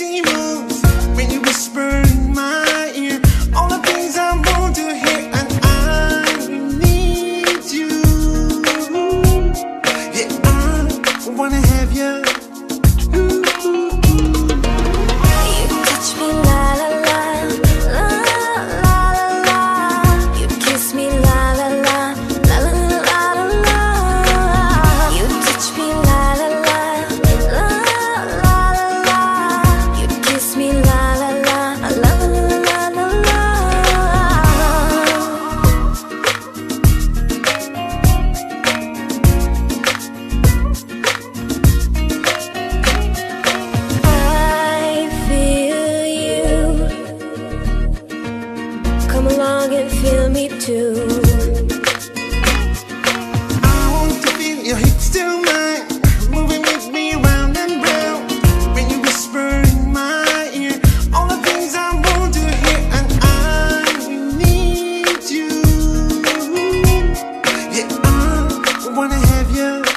easy moves when you whisper in my ear all the things I want to hear, and I need you. Yeah, I wanna have you. And feel me too. I want to feel your hips to mine, moving with me round and round. When you whisper in my ear all the things I want to hear, and I need you. Yeah, I wanna have you.